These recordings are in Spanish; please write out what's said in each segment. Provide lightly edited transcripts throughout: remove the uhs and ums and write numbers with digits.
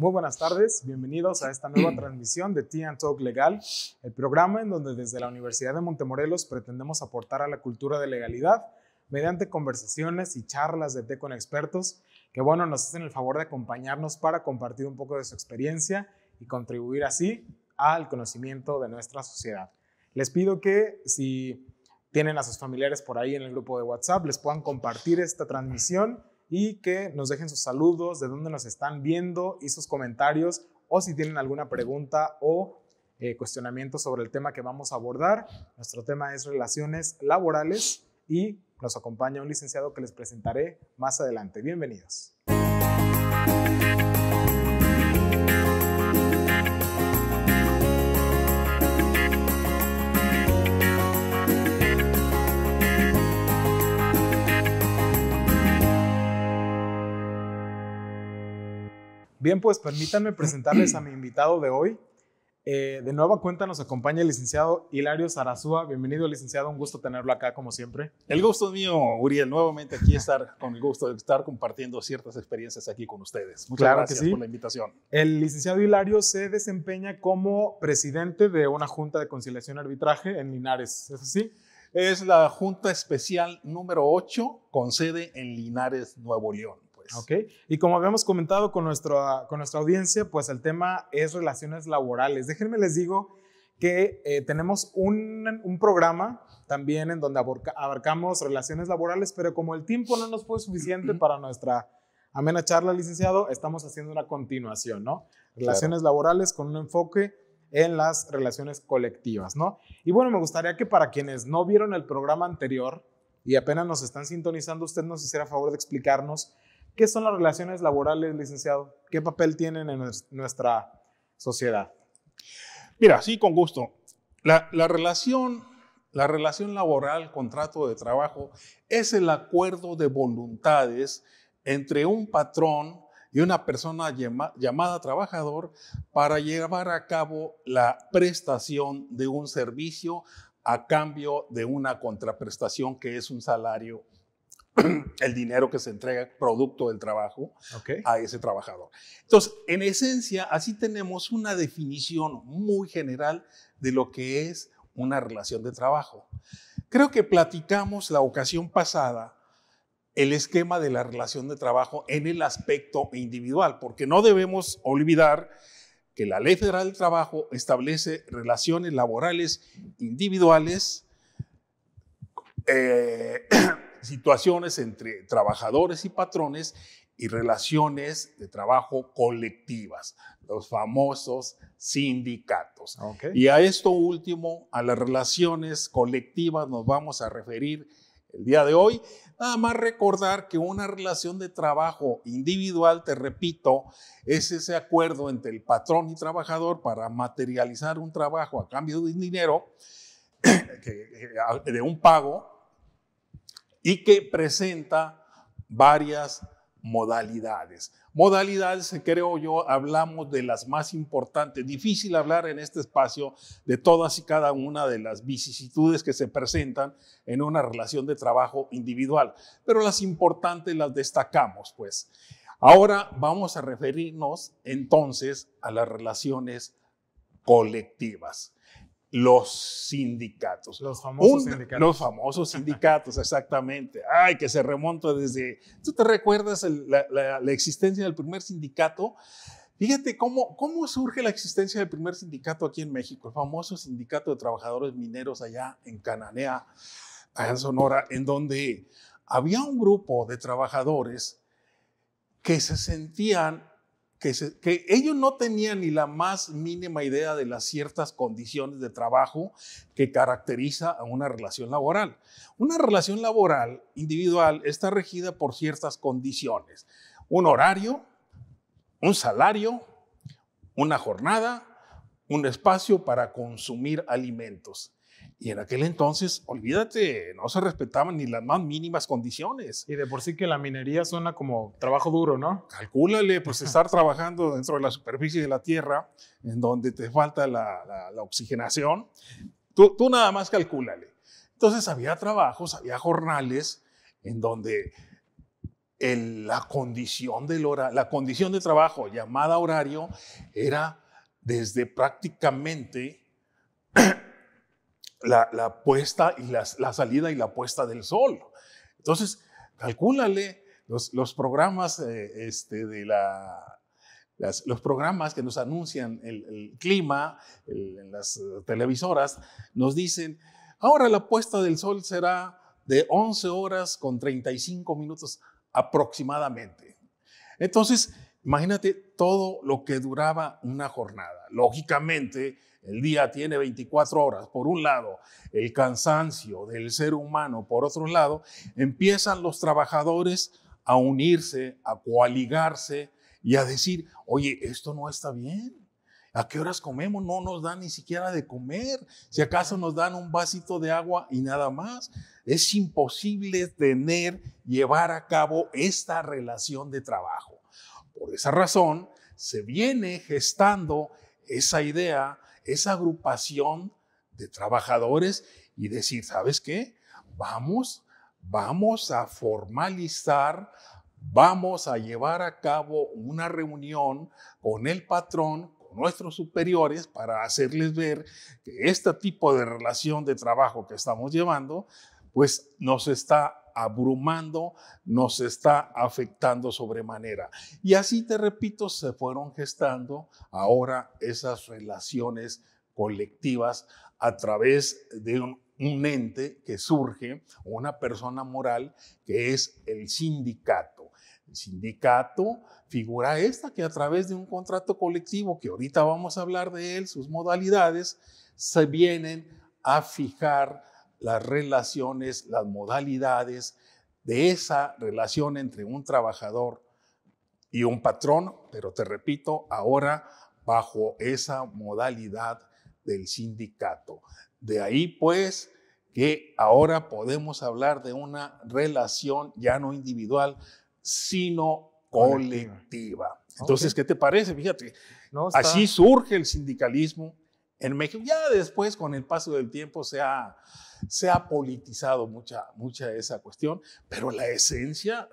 Muy buenas tardes, bienvenidos a esta nueva transmisión de Tea and Talk Legal, el programa en donde desde la Universidad de Montemorelos pretendemos aportar a la cultura de legalidad mediante conversaciones y charlas de té con expertos que, bueno, nos hacen el favor de acompañarnos para compartir un poco de su experiencia y contribuir así al conocimiento de nuestra sociedad. Les pido que si tienen a sus familiares por ahí en el grupo de WhatsApp, les puedan compartir esta transmisión y que nos dejen sus saludos, de dónde nos están viendo y sus comentarios, o si tienen alguna pregunta o cuestionamiento sobre el tema que vamos a abordar. Nuestro tema es relaciones laborales y nos acompaña un licenciado que les presentaré más adelante. Bienvenidos. Bien, pues permítanme presentarles a mi invitado de hoy. De nueva cuenta nos acompaña el licenciado Hilario Zarazua. Bienvenido, licenciado, un gusto tenerlo acá como siempre. El gusto es mío, Uriel, nuevamente aquí estar con el gusto de estar compartiendo ciertas experiencias aquí con ustedes. Muchas gracias por la invitación. El licenciado Hilario se desempeña como presidente de una Junta de Conciliación y Arbitraje en Linares, ¿es así? Es la Junta Especial número 8 con sede en Linares, Nuevo León. Ok, y como habíamos comentado con nuestra audiencia, pues el tema es relaciones laborales. Déjenme les digo que tenemos un programa también en donde abarcamos relaciones laborales, pero como el tiempo no nos fue suficiente para nuestra amena charla, licenciado, estamos haciendo una continuación, ¿no? Relaciones laborales con un enfoque en las relaciones colectivas, ¿no? Y bueno, me gustaría que para quienes no vieron el programa anterior y apenas nos están sintonizando, usted nos hiciera favor de explicarnos ¿qué son las relaciones laborales, licenciado? ¿Qué papel tienen en nuestra sociedad? Mira, sí, con gusto. La relación laboral, contrato de trabajo, es el acuerdo de voluntades entre un patrón y una persona llamada trabajador para llevar a cabo la prestación de un servicio a cambio de una contraprestación que es un salario, el dinero que se entrega producto del trabajo a ese trabajador. Entonces, en esencia, así tenemos una definición muy general de lo que es una relación de trabajo. Creo que platicamos la ocasión pasada el esquema de la relación de trabajo en el aspecto individual, porque no debemos olvidar que la Ley Federal del Trabajo establece relaciones laborales individuales, situaciones entre trabajadores y patrones y relaciones de trabajo colectivas, los famosos sindicatos. Y a esto último, a las relaciones colectivas, nos vamos a referir el día de hoy. Nada más recordar que una relación de trabajo individual, te repito, es ese acuerdo entre el patrón y trabajador para materializar un trabajo a cambio de dinero, de un pago, y que presenta varias modalidades. Modalidades, creo yo, hablamos de las más importantes. Difícil hablar en este espacio de todas y cada una de las vicisitudes que se presentan en una relación de trabajo individual, pero las importantes las destacamos, pues. Ahora vamos a referirnos entonces a las relaciones colectivas. Los sindicatos. Los famosos sindicatos. Los famosos sindicatos, exactamente. Ay, que se remonta desde... ¿Tú te recuerdas la existencia del primer sindicato? Fíjate cómo surge la existencia del primer sindicato aquí en México, el famoso sindicato de trabajadores mineros allá en Cananea, allá en Sonora, en donde había un grupo de trabajadores que se sentían que ellos no tenían ni la más mínima idea de las ciertas condiciones de trabajo que caracteriza a una relación laboral. Una relación laboral individual está regida por ciertas condiciones. Un horario, un salario, una jornada, un espacio para consumir alimentos. Y en aquel entonces, olvídate, no se respetaban ni las más mínimas condiciones. Y de por sí que la minería suena como trabajo duro, ¿no? Calcúlale, pues estar trabajando dentro de la superficie de la tierra, en donde te falta la oxigenación. Tú nada más calcúlale. Entonces había trabajos, había jornales en donde la condición del horario, la condición de trabajo llamada horario era desde prácticamente la puesta y la salida y la puesta del sol. Entonces, calcúlale los programas los programas que nos anuncian el clima en las televisoras nos dicen, ahora la puesta del sol será de 11 horas con 35 minutos aproximadamente. Entonces, imagínate todo lo que duraba una jornada. Lógicamente, el día tiene 24 horas. Por un lado, el cansancio del ser humano. Por otro lado, empiezan los trabajadores a unirse, a coaligarse y a decir, oye, esto no está bien. ¿A qué horas comemos? No nos dan ni siquiera de comer. Si acaso nos dan un vasito de agua y nada más. Es imposible llevar a cabo esta relación de trabajo. Por esa razón, se viene gestando esa idea, esa agrupación de trabajadores y decir, ¿sabes qué? Vamos a formalizar, vamos a llevar a cabo una reunión con el patrón, nuestros superiores, para hacerles ver que este tipo de relación de trabajo que estamos llevando, pues nos está abrumando, nos está afectando sobremanera. Y así, te repito, se fueron gestando ahora esas relaciones colectivas a través de un ente que surge, una persona moral que es el sindicato. El sindicato, figura esta que a través de un contrato colectivo, que ahorita vamos a hablar de él, sus modalidades, se vienen a fijar las relaciones, las modalidades de esa relación entre un trabajador y un patrón, pero te repito, ahora bajo esa modalidad del sindicato. De ahí pues que ahora podemos hablar de una relación ya no individual, sino colectiva. Entonces, okay. ¿Qué te parece? Fíjate, así surge el sindicalismo en México. Ya después, con el paso del tiempo, se ha politizado mucha esa cuestión, pero la esencia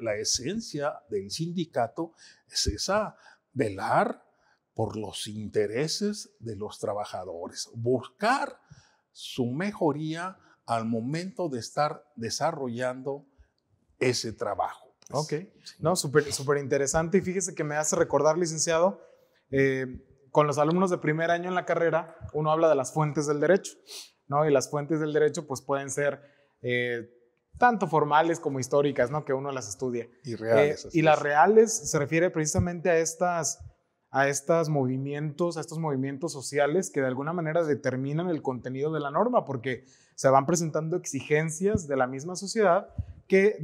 del sindicato es esa, velar por los intereses de los trabajadores, buscar su mejoría al momento de estar desarrollando ese trabajo. Ok, no, súper interesante, y fíjese que me hace recordar, licenciado, con los alumnos de primer año en la carrera, uno habla de las fuentes del derecho, ¿no? Y las fuentes del derecho pues pueden ser tanto formales como históricas, ¿no? Que uno las estudia. Y reales. Y las reales se refiere precisamente a estos movimientos sociales que de alguna manera determinan el contenido de la norma, porque se van presentando exigencias de la misma sociedad que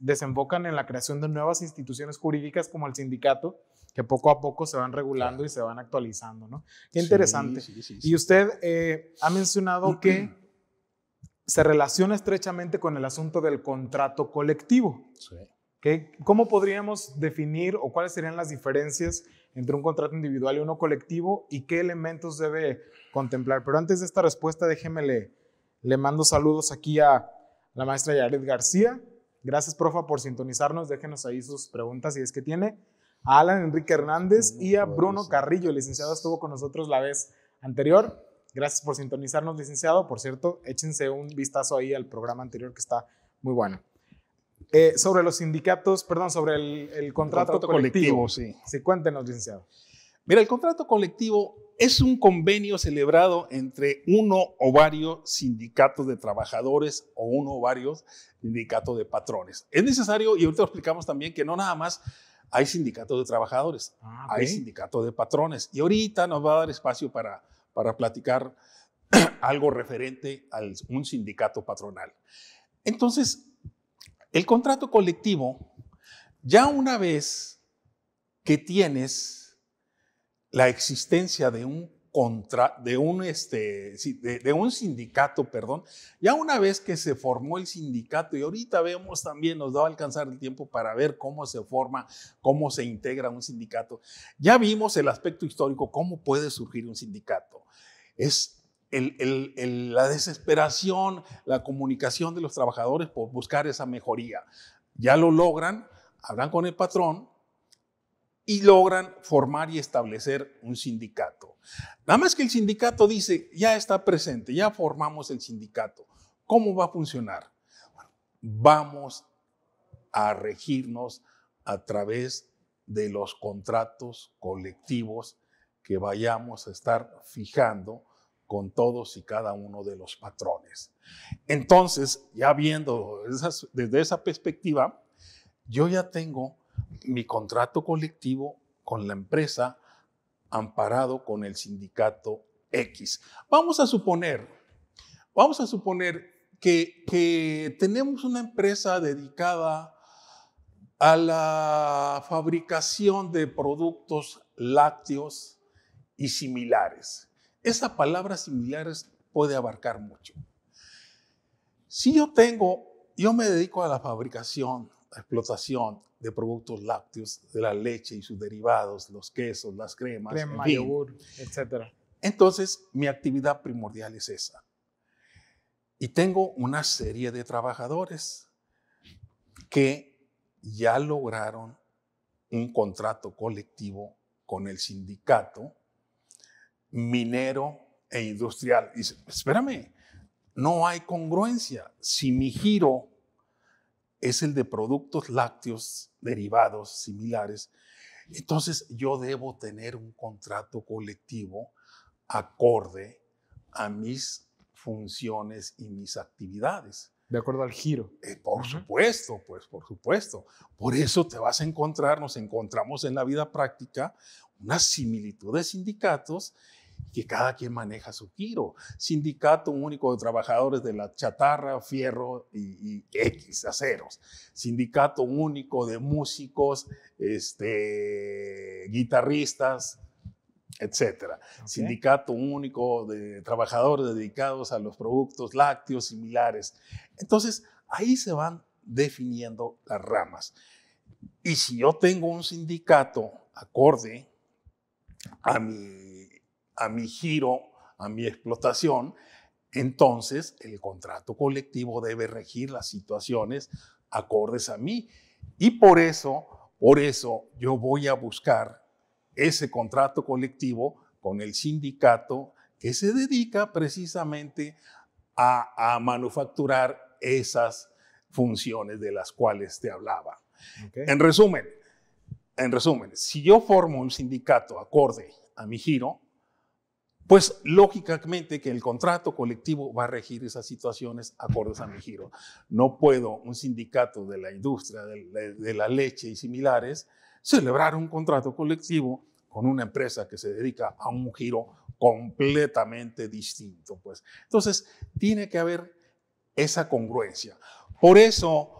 desembocan en la creación de nuevas instituciones jurídicas como el sindicato, que poco a poco se van regulando, claro, y se van actualizando, ¿no? Qué interesante. Sí. Y usted ha mencionado que se relaciona estrechamente con el asunto del contrato colectivo. Sí. ¿Cómo podríamos definir o cuáles serían las diferencias entre un contrato individual y uno colectivo y qué elementos debe contemplar? Pero antes de esta respuesta, déjeme le mando saludos aquí a la maestra Yared García. Gracias, profa, por sintonizarnos. Déjenos ahí sus preguntas si es que tiene. A Alan Enrique Hernández y a Bruno Carrillo. El licenciado estuvo con nosotros la vez anterior. Gracias por sintonizarnos, licenciado. Por cierto, échense un vistazo ahí al programa anterior que está muy bueno. Sobre los sindicatos, perdón, sobre el contrato colectivo. Sí, cuéntenos, licenciado. Mira, el contrato colectivo es un convenio celebrado entre uno o varios sindicatos de trabajadores o uno o varios sindicatos de patrones. Es necesario, y ahorita explicamos también, que no nada más hay sindicatos de trabajadores, hay sindicatos de patrones. Y ahorita nos va a dar espacio para platicar algo referente a un sindicato patronal. Entonces, el contrato colectivo, ya una vez que tienes la existencia de un sindicato, perdón, ya una vez que se formó el sindicato, y ahorita vemos también, nos va a alcanzar el tiempo para ver cómo se forma, cómo se integra un sindicato. Ya vimos el aspecto histórico, cómo puede surgir un sindicato. Es la desesperación, la comunicación de los trabajadores por buscar esa mejoría. Ya lo logran, hablan con el patrón y logran formar y establecer un sindicato. Nada más que el sindicato dice, ya está presente, ya formamos el sindicato. ¿Cómo va a funcionar? Bueno, vamos a regirnos a través de los contratos colectivos que vayamos a estar fijando con todos y cada uno de los patrones. Entonces, ya viendo desde esa perspectiva, yo ya tengo mi contrato colectivo con la empresa amparado con el sindicato X. Vamos a suponer que tenemos una empresa dedicada a la fabricación de productos lácteos y similares. Esa palabra similares puede abarcar mucho. Si yo me dedico a la fabricación, a explotación de productos lácteos, de la leche y sus derivados, los quesos, las cremas, crema, yogur, etc. Entonces, mi actividad primordial es esa. Y tengo una serie de trabajadores que ya lograron un contrato colectivo con el sindicato minero e industrial. Dice, espérame, no hay congruencia. Si mi giro es el de productos lácteos derivados similares, entonces yo debo tener un contrato colectivo acorde a mis funciones y mis actividades. De acuerdo al giro. Por supuesto. Por eso te vas a encontrar, nos encontramos en la vida práctica, una similitud de sindicatos que cada quien maneja su giro. Sindicato único de trabajadores de la chatarra, fierro y X, aceros. Sindicato único de músicos, guitarristas, etc. Okay. Sindicato único de trabajadores dedicados a los productos lácteos similares. Entonces, ahí se van definiendo las ramas. Y si yo tengo un sindicato acorde a mi giro, a mi explotación, entonces el contrato colectivo debe regir las situaciones acordes a mí. Y por eso yo voy a buscar ese contrato colectivo con el sindicato que se dedica precisamente a manufacturar esas funciones de las cuales te hablaba. Okay. En resumen, si yo formo un sindicato acorde a mi giro, pues lógicamente que el contrato colectivo va a regir esas situaciones acordes a mi giro. No puedo un sindicato de la industria, de la leche y similares, celebrar un contrato colectivo con una empresa que se dedica a un giro completamente distinto. Pues. Entonces, tiene que haber esa congruencia. Por eso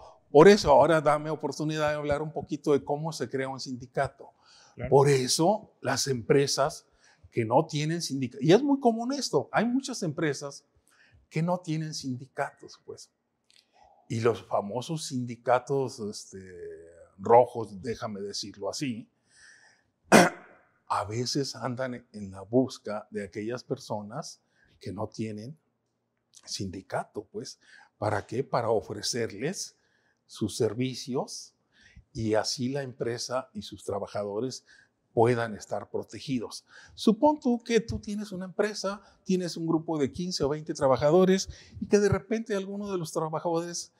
ahora dame oportunidad de hablar un poquito de cómo se crea un sindicato. Claro. Por eso las empresas que no tienen sindicatos, y es muy común esto, hay muchas empresas que no tienen sindicatos, pues. Y los famosos sindicatos rojos, déjame decirlo así, a veces andan en la busca de aquellas personas que no tienen sindicato, pues. ¿Para qué? Para ofrecerles sus servicios y así la empresa y sus trabajadores puedan estar protegidos. Supón tú que tú tienes una empresa, tienes un grupo de 15 o 20 trabajadores y que de repente alguno de los trabajadores,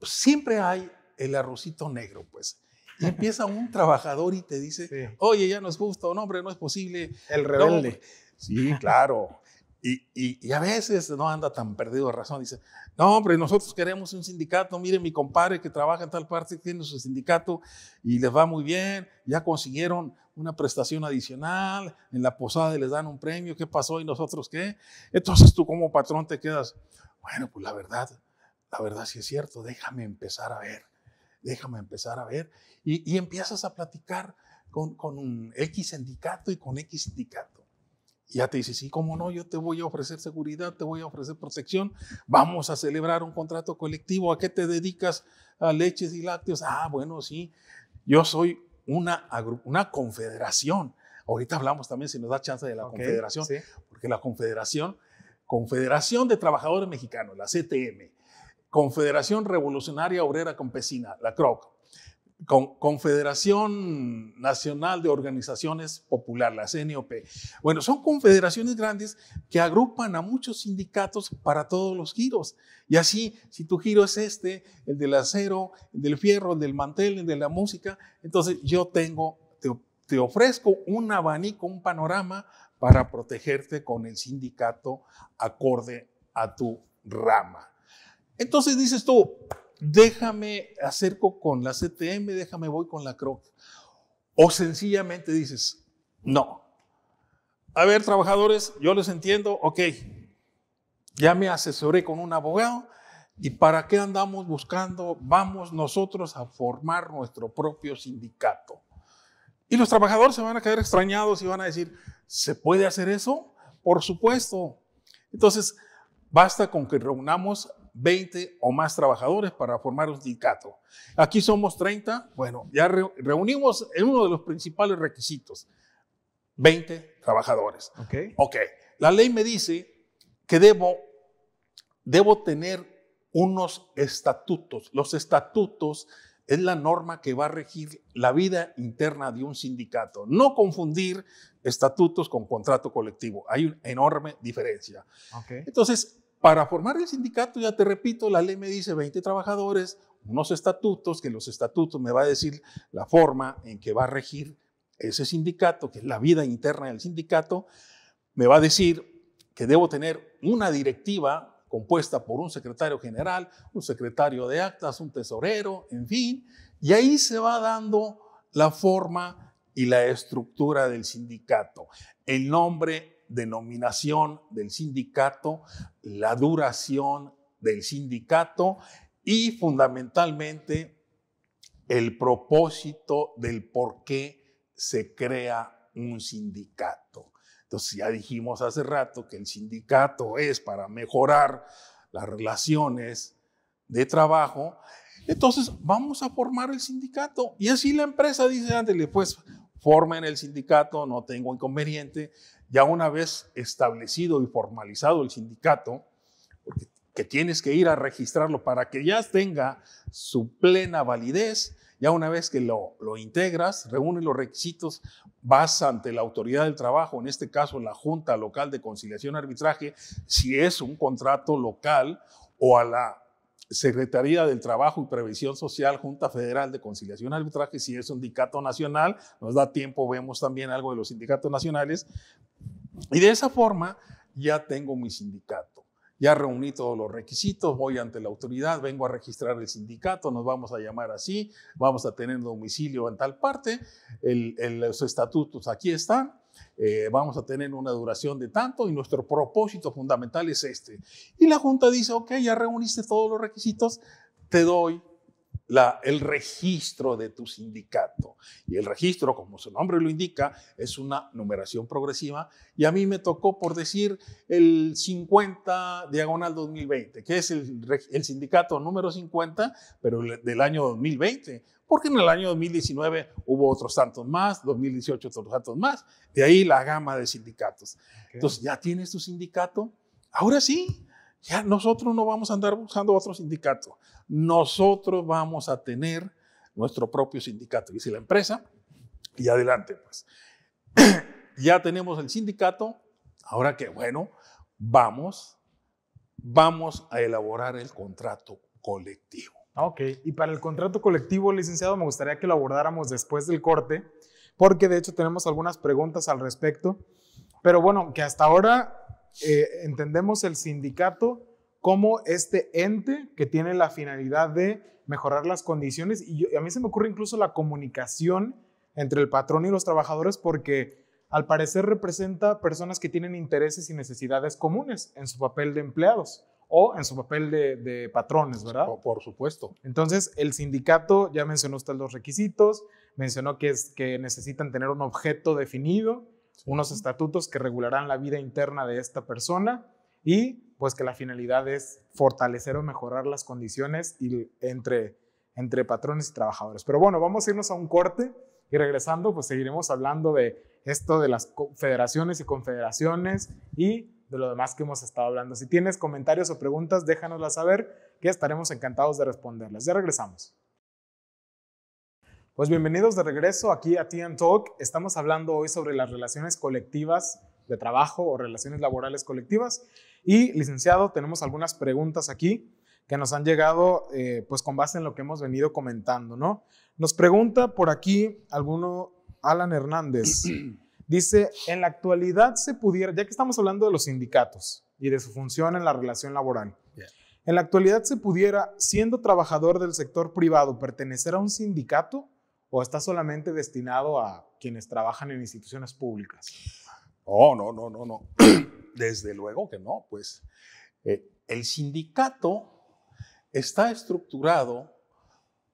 siempre hay el arrocito negro, pues. Y empieza un trabajador y te dice, sí, oye, ya no es justo, no, hombre, no es posible. El rebelde. No, sí, claro. Y a veces no anda tan perdido de razón. Dice, no, hombre, nosotros queremos un sindicato. Mire, mi compadre que trabaja en tal parte tiene su sindicato y les va muy bien. Ya consiguieron una prestación adicional. En la posada les dan un premio. ¿Qué pasó? ¿Y nosotros qué? Entonces tú como patrón te quedas, bueno, pues la verdad sí es cierto. Déjame empezar a ver. Y empiezas a platicar con un X sindicato y con X sindicato. Ya te dice, sí, cómo no, yo te voy a ofrecer seguridad, te voy a ofrecer protección, vamos a celebrar un contrato colectivo, ¿a qué te dedicas? A leches y lácteos. Ah, bueno, sí, yo soy una confederación. Ahorita hablamos también, si nos da chance, de la confederación, sí, porque la Confederación de Trabajadores Mexicanos, la CTM, Confederación Revolucionaria Obrera Campesina, la CROC, Confederación Nacional de Organizaciones Populares, la CNOP. Bueno, son confederaciones grandes que agrupan a muchos sindicatos para todos los giros. Y así, si tu giro es este, el del acero, el del fierro, el del mantel, el de la música, entonces yo te ofrezco un abanico, un panorama para protegerte con el sindicato acorde a tu rama. Entonces dices tú, déjame acerco con la CTM, déjame voy con la CROC. O sencillamente dices, no. A ver, trabajadores, yo les entiendo, ok, ya me asesoré con un abogado y ¿para qué andamos buscando? Vamos nosotros a formar nuestro propio sindicato. Y los trabajadores se van a quedar extrañados y van a decir, ¿se puede hacer eso? Por supuesto. Entonces, basta con que reunamos 20 o más trabajadores para formar un sindicato. Aquí somos 30, bueno, ya reunimos en uno de los principales requisitos, 20 trabajadores. Ok. La ley me dice que debo tener unos estatutos. Los estatutos es la norma que va a regir la vida interna de un sindicato. No confundir estatutos con contrato colectivo. Hay una enorme diferencia. Entonces, para formar el sindicato, ya te repito, la ley me dice 20 trabajadores, unos estatutos, que los estatutos me va a decir la forma en que va a regir ese sindicato, que es la vida interna del sindicato. Me va a decir que debo tener una directiva compuesta por un secretario general, un secretario de actas, un tesorero, en fin. Y ahí se va dando la forma y la estructura del sindicato. El nombre, denominación del sindicato, la duración del sindicato y fundamentalmente el propósito del por qué se crea un sindicato. Entonces ya dijimos hace rato que el sindicato es para mejorar las relaciones de trabajo. Entonces vamos a formar el sindicato. Y así la empresa dice, ándale, pues formen el sindicato, no tengo inconveniente. Ya una vez establecido y formalizado el sindicato, porque que tienes que ir a registrarlo para que ya tenga su plena validez. Ya una vez que lo integras, reúne los requisitos, vas ante la autoridad del trabajo, en este caso la Junta Local de Conciliación y Arbitraje, si es un contrato local, o a la Secretaría del Trabajo y Previsión Social, Junta Federal de Conciliación y Arbitraje, si es un sindicato nacional. Nos da tiempo, vemos también algo de los sindicatos nacionales. Y de esa forma ya tengo mi sindicato. Ya reuní todos los requisitos, voy ante la autoridad, vengo a registrar el sindicato, nos vamos a llamar así, vamos a tener domicilio en tal parte, los estatutos aquí están, vamos a tener una duración de tanto y nuestro propósito fundamental es este. Y la Junta dice, ok, ya reuniste todos los requisitos, te doy el registro de tu sindicato. Y el registro, como su nombre lo indica, es una numeración progresiva. Y a mí me tocó, por decir, el 50/2020, que es el sindicato número 50, pero del año 2020. Porque en el año 2019 hubo otros tantos más, 2018 otros tantos más. De ahí la gama de sindicatos. Entonces, ¿ya tienes tu sindicato? Ahora sí. Ya nosotros no vamos a andar buscando otro sindicato. Nosotros vamos a tener nuestro propio sindicato. Dice la empresa, y adelante pues. Ya tenemos el sindicato, ahora que bueno, vamos a elaborar el contrato colectivo. Ok, y para el contrato colectivo, licenciado, me gustaría que lo abordáramos después del corte, porque de hecho tenemos algunas preguntas al respecto, pero bueno, que hasta ahora entendemos el sindicato como este ente que tiene la finalidad de mejorar las condiciones y a mí se me ocurre incluso la comunicación entre el patrón y los trabajadores, porque al parecer representa personas que tienen intereses y necesidades comunes en su papel de empleados o en su papel de patrones, ¿verdad? Por supuesto. Entonces el sindicato, ya mencionó usted los requisitos, mencionó que necesitan tener un objeto definido, unos estatutos que regularán la vida interna de esta persona y pues que la finalidad es fortalecer o mejorar las condiciones entre patrones y trabajadores. Pero bueno, vamos a irnos a un corte y regresando pues seguiremos hablando de esto de las federaciones y confederaciones y de lo demás que hemos estado hablando. Si tienes comentarios o preguntas, déjanoslas saber que estaremos encantados de responderlas. Ya regresamos. Pues bienvenidos de regreso aquí a Tea and Talk. Estamos hablando hoy sobre las relaciones colectivas de trabajo o relaciones laborales colectivas. Y, licenciado, tenemos algunas preguntas aquí que nos han llegado pues con base en lo que hemos venido comentando, ¿no? Nos pregunta por aquí alguno, Alan Hernández. Dice, en la actualidad se pudiera, ya que estamos hablando de los sindicatos y de su función en la relación laboral, en la actualidad se pudiera, siendo trabajador del sector privado, pertenecer a un sindicato o está solamente destinado a quienes trabajan en instituciones públicas. No. Desde luego que no, pues el sindicato está estructurado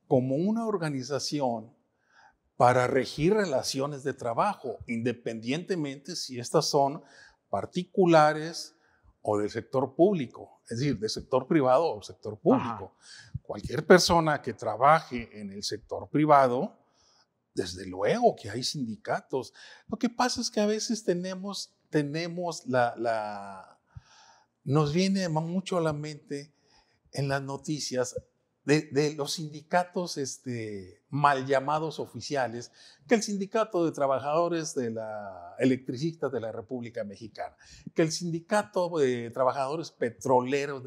como una organización para regir relaciones de trabajo, independientemente si estas son particulares o del sector público, es decir, del sector privado o sector público. Ajá. Cualquier persona que trabaje en el sector privado, desde luego que hay sindicatos. Lo que pasa es que a veces tenemos nos viene mucho a la mente en las noticias de los sindicatos mal llamados oficiales, que el sindicato de trabajadores de la electricistas de la República Mexicana, que el sindicato de trabajadores petroleros,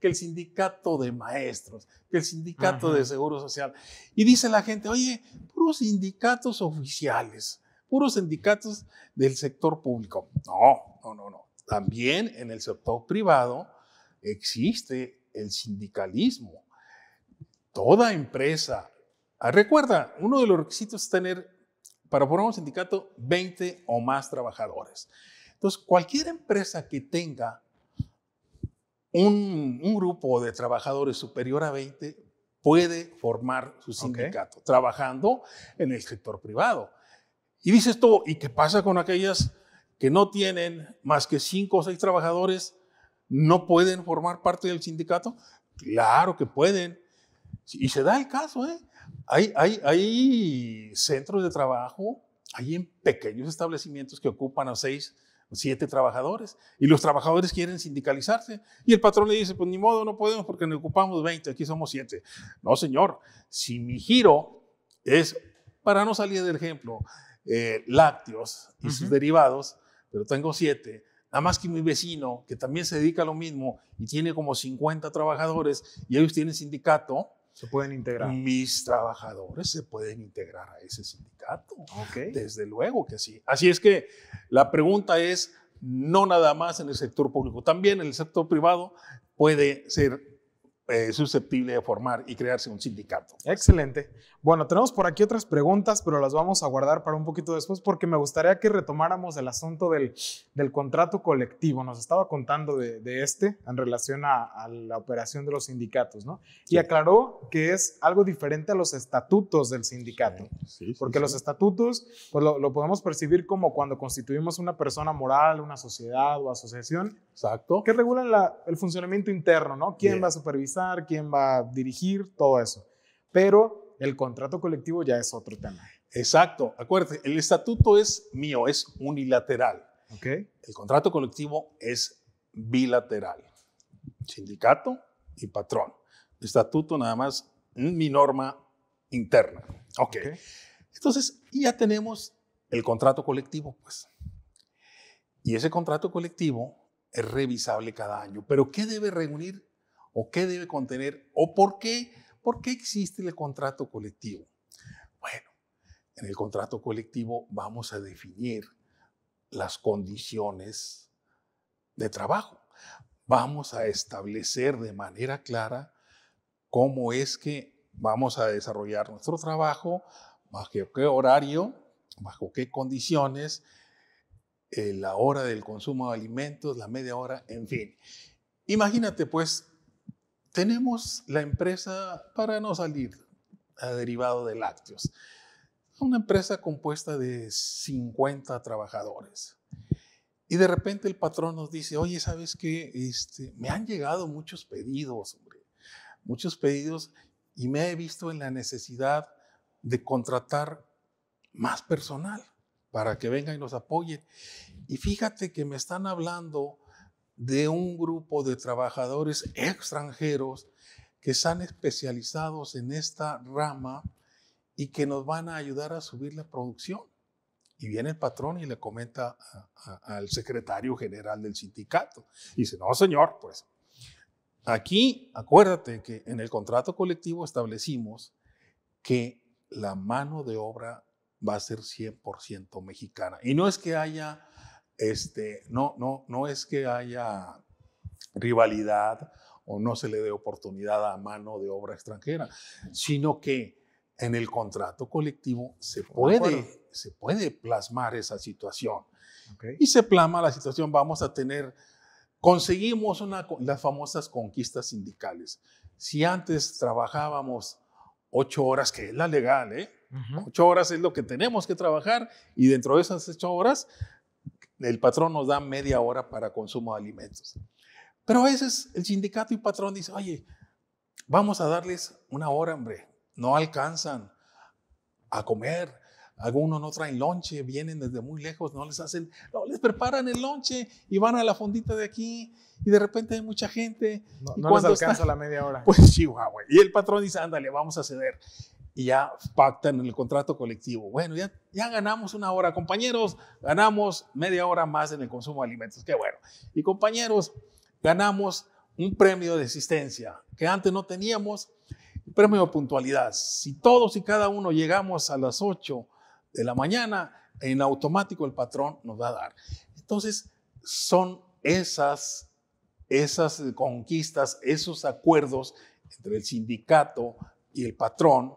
que el sindicato de maestros, que el sindicato Ajá. de seguro social. Y dice la gente, oye, puros sindicatos oficiales, puros sindicatos del sector público. No. También en el sector privado existe el sindicalismo. Toda empresa. Recuerda, uno de los requisitos es tener, para formar un sindicato, 20 o más trabajadores. Entonces, cualquier empresa que tenga un grupo de trabajadores superior a 20 puede formar su sindicato, okay, trabajando en el sector privado. Y dices tú, ¿y qué pasa con aquellas que no tienen más que 5 o 6 trabajadores? ¿No pueden formar parte del sindicato? Claro que pueden. Y se da el caso, ¿eh? Hay centros de trabajo, hay en pequeños establecimientos que ocupan a 6 o 7 trabajadores y los trabajadores quieren sindicalizarse y el patrón le dice, pues ni modo, no podemos porque nos ocupamos 20, aquí somos 7. No, señor, si mi giro es, para no salir del ejemplo, lácteos y uh-huh. sus derivados, pero tengo 7, nada más que mi vecino, que también se dedica a lo mismo y tiene como 50 trabajadores y ellos tienen sindicato, se pueden integrar. Mis trabajadores se pueden integrar a ese sindicato. Okay. Desde luego que sí. Así es que la pregunta es, no nada más en el sector público, también en el sector privado puede ser susceptible de formar y crearse un sindicato. Excelente. Bueno, tenemos por aquí otras preguntas, pero las vamos a guardar para un poquito después porque me gustaría que retomáramos el asunto del contrato colectivo. Nos estaba contando de en relación a la operación de los sindicatos, ¿no? Sí. Y aclaró que es algo diferente a los estatutos del sindicato. Sí, porque los estatutos, pues lo podemos percibir como cuando constituimos una persona moral, una sociedad o asociación. Exacto. Que regulan el funcionamiento interno, ¿no? ¿Quién va a supervisar? ¿Quién va a dirigir? Todo eso. Pero el contrato colectivo ya es otro tema. Exacto. Acuérdate, el estatuto es mío, es unilateral. Okay. El contrato colectivo es bilateral. Sindicato y patrón. El estatuto nada más mi norma interna. Okay. Entonces, ya tenemos el contrato colectivo, pues. Y ese contrato colectivo es revisable cada año. ¿Pero qué debe reunir? ¿O qué debe contener? ¿O por qué existe el contrato colectivo? Bueno, en el contrato colectivo vamos a definir las condiciones de trabajo. Vamos a establecer de manera clara cómo es que vamos a desarrollar nuestro trabajo, bajo qué horario, bajo qué condiciones, la hora del consumo de alimentos, la media hora, en fin. Imagínate, pues, tenemos la empresa, para no salir a derivado de lácteos, una empresa compuesta de 50 trabajadores. Y de repente el patrón nos dice, oye, ¿sabes qué? Me han llegado muchos pedidos, hombre, muchos pedidos, y me he visto en la necesidad de contratar más personal para que vengan y nos apoyen. Y fíjate que me están hablando de un grupo de trabajadores extranjeros que están especializados en esta rama y que nos van a ayudar a subir la producción. Y viene el patrón y le comenta al secretario general del sindicato. Y dice, no señor, pues aquí acuérdate que en el contrato colectivo establecimos que la mano de obra va a ser 100% mexicana. Y no es que haya, no es que haya rivalidad o no se le dé oportunidad a mano de obra extranjera, sino que en el contrato colectivo se puede plasmar esa situación. Okay. Y se plasma la situación, vamos a tener, conseguimos las famosas conquistas sindicales. Si antes trabajábamos 8 horas, que es la legal, 8 horas es lo que tenemos que trabajar, y dentro de esas 8 horas, el patrón nos da media hora para consumo de alimentos. Pero a veces el sindicato y patrón dice, oye, vamos a darles 1 hora, hombre, no alcanzan a comer, algunos no traen lonche, vienen desde muy lejos, les preparan el lonche y van a la fondita de aquí y de repente hay mucha gente. No les alcanza la media hora. Pues sí, güey. Y el patrón dice, ándale, vamos a ceder. Y ya pactan en el contrato colectivo. Bueno, ya ganamos 1 hora, compañeros, ganamos media hora más en el consumo de alimentos. Qué bueno. Y compañeros, ganamos un premio de asistencia que antes no teníamos, un premio de puntualidad. Si todos y cada uno llegamos a las 8 de la mañana, en automático el patrón nos va a dar. Entonces, son esas conquistas, esos acuerdos entre el sindicato y el patrón,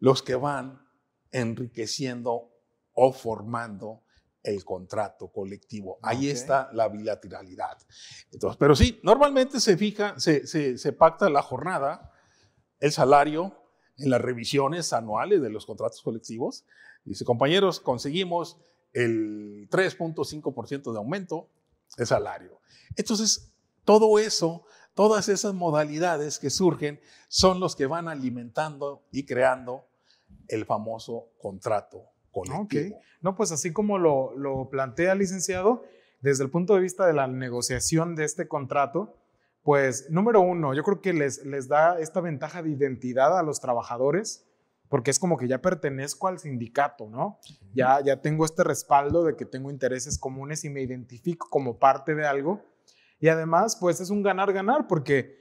los que van enriqueciendo o formando el contrato colectivo. Ahí está la bilateralidad. Entonces, pero sí, normalmente se pacta la jornada, el salario, en las revisiones anuales de los contratos colectivos. Dice, compañeros, conseguimos el 3.5% de aumento de salario. Entonces, todo eso, todas esas modalidades que surgen son los que van alimentando y creando el famoso contrato colectivo. Okay. No, pues así como lo plantea, licenciado, desde el punto de vista de la negociación de este contrato, pues, número uno, yo creo que les da esta ventaja de identidad a los trabajadores, porque es como que ya pertenezco al sindicato, ¿no? Ya tengo este respaldo de que tengo intereses comunes y me identifico como parte de algo. Y además, pues, es un ganar-ganar, porque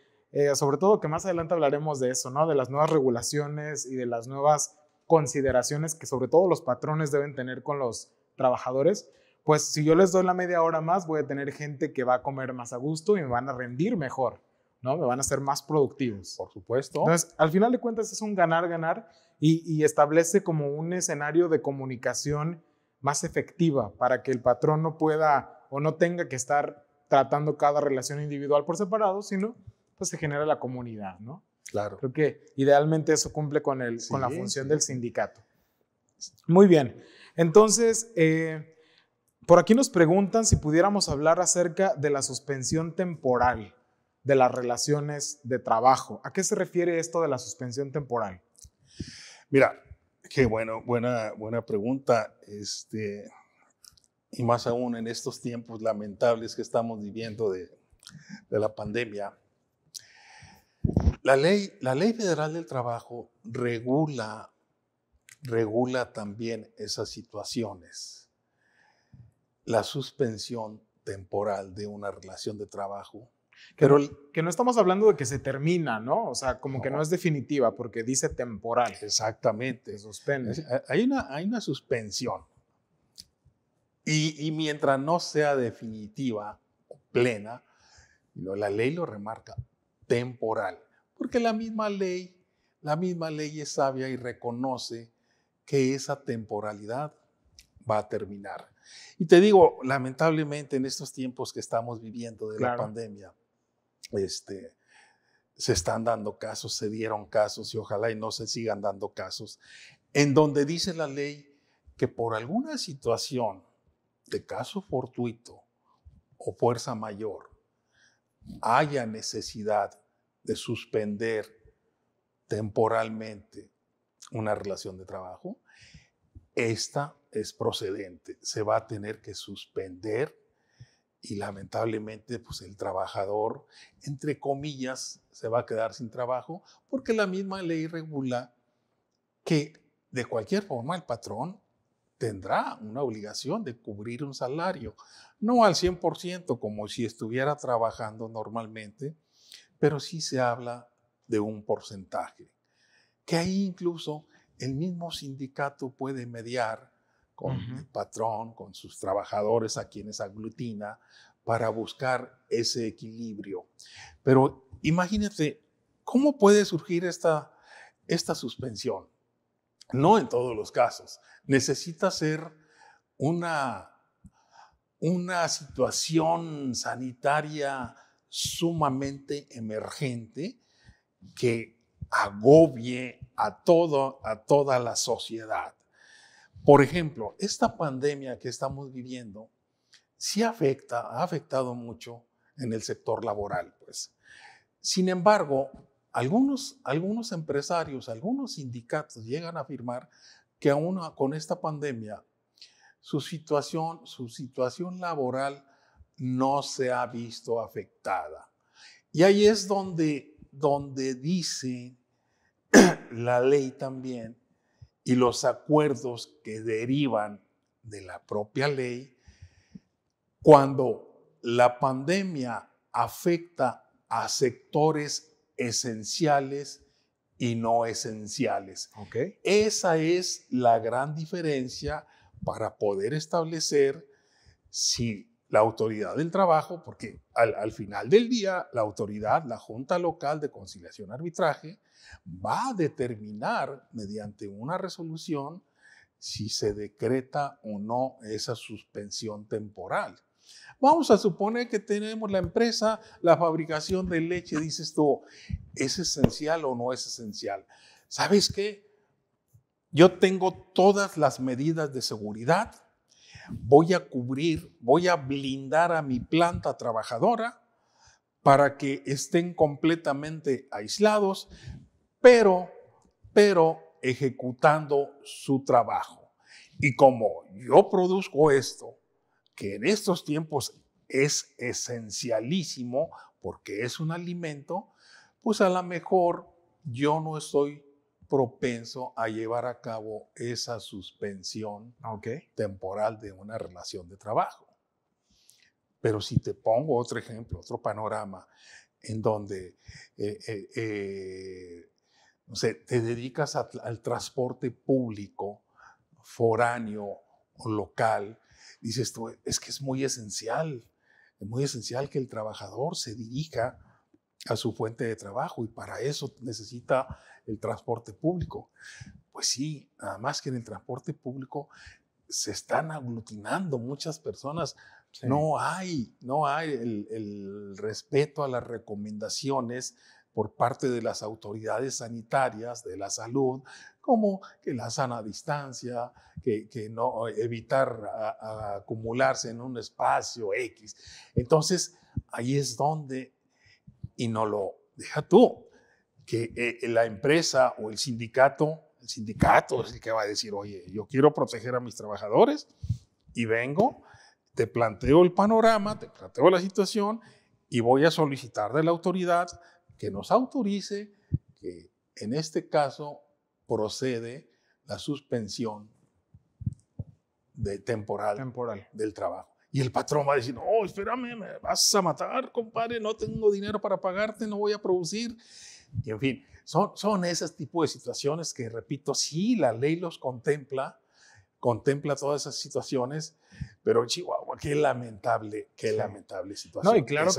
sobre todo que más adelante hablaremos de eso, ¿no? De las nuevas regulaciones y de las nuevas consideraciones que sobre todo los patrones deben tener con los trabajadores. Pues si yo les doy la media hora más, voy a tener gente que va a comer más a gusto y me van a rendir mejor, ¿no? Me van a ser más productivos. Por supuesto. Entonces, al final de cuentas es un ganar-ganar y establece como un escenario de comunicación más efectiva para que el patrón no pueda o no tenga que estar tratando cada relación individual por separado, sino pues se genera la comunidad, ¿no? Claro. Creo que idealmente eso cumple con la función del sindicato. Muy bien. Entonces, por aquí nos preguntan si pudiéramos hablar acerca de la suspensión temporal de las relaciones de trabajo. ¿A qué se refiere esto de la suspensión temporal? Mira, qué bueno, buena pregunta. Y más aún en estos tiempos lamentables que estamos viviendo de la pandemia. La ley Federal del Trabajo regula también esas situaciones. La suspensión temporal de una relación de trabajo. Pero que no estamos hablando de que se termina, ¿no? O sea, como que no es definitiva porque dice temporal. Exactamente. Se suspende. Hay una suspensión. Y mientras no sea definitiva o plena, la ley lo remarca, temporal. Porque la misma ley es sabia y reconoce que esa temporalidad va a terminar. Y te digo, lamentablemente en estos tiempos que estamos viviendo de la pandemia, se están dando casos, se dieron casos y ojalá y no se sigan dando casos, en donde dice la ley que por alguna situación de caso fortuito o fuerza mayor haya necesidad de suspender temporalmente una relación de trabajo, esta es procedente, se va a tener que suspender y lamentablemente pues el trabajador, entre comillas, se va a quedar sin trabajo porque la misma ley regula que de cualquier forma el patrón tendrá una obligación de cubrir un salario, no al 100% como si estuviera trabajando normalmente, pero sí se habla de un porcentaje, que ahí incluso el mismo sindicato puede mediar con el patrón, con sus trabajadores a quienes aglutina para buscar ese equilibrio. Pero imagínate, ¿cómo puede surgir esta suspensión? No en todos los casos. Necesita ser una situación sanitaria sumamente emergente que agobie a toda la sociedad. Por ejemplo, esta pandemia que estamos viviendo sí ha afectado mucho en el sector laboral, pues. Sin embargo, algunos empresarios, algunos sindicatos llegan a afirmar que aún con esta pandemia su situación laboral no se ha visto afectada. Y ahí es donde dice la ley también y los acuerdos que derivan de la propia ley, cuando la pandemia afecta a sectores esenciales y no esenciales. Okay. Esa es la gran diferencia para poder establecer si la autoridad del trabajo, porque al final del día la autoridad, la Junta Local de Conciliación y Arbitraje, va a determinar mediante una resolución si se decreta o no esa suspensión temporal. Vamos a suponer que tenemos la empresa, la fabricación de leche, dices tú, ¿es esencial o no es esencial? ¿Sabes qué? Yo tengo todas las medidas de seguridad, voy a cubrir, voy a blindar a mi planta trabajadora para que estén completamente aislados, pero ejecutando su trabajo. Y como yo produzco esto, que en estos tiempos es esencialísimo porque es un alimento, pues a lo mejor yo no estoy propenso a llevar a cabo esa suspensión temporal de una relación de trabajo. Pero si te pongo otro ejemplo, otro panorama, en donde no sé, te dedicas al transporte público, foráneo o local, dices tú, es que es muy esencial que el trabajador se dirija a su fuente de trabajo y para eso necesita el transporte público. Pues sí, nada más que en el transporte público se están aglutinando muchas personas. Sí. No hay el respeto a las recomendaciones por parte de las autoridades sanitarias, de la salud, como que la sana distancia, que no evitar acumularse en un espacio X. Entonces, ahí es donde, y no lo deja tú, que la empresa o el sindicato es el que va a decir, oye, yo quiero proteger a mis trabajadores y vengo, te planteo el panorama, te planteo la situación y voy a solicitar de la autoridad que nos autorice que en este caso procede la suspensión temporal del trabajo. Y el patrón va a decir, no, espérame, me vas a matar, compadre, no tengo dinero para pagarte, no voy a producir. Y en fin, son ese tipo de situaciones que, repito, sí, la ley los contempla todas esas situaciones, pero Chihuahua, qué lamentable situación. No, y claro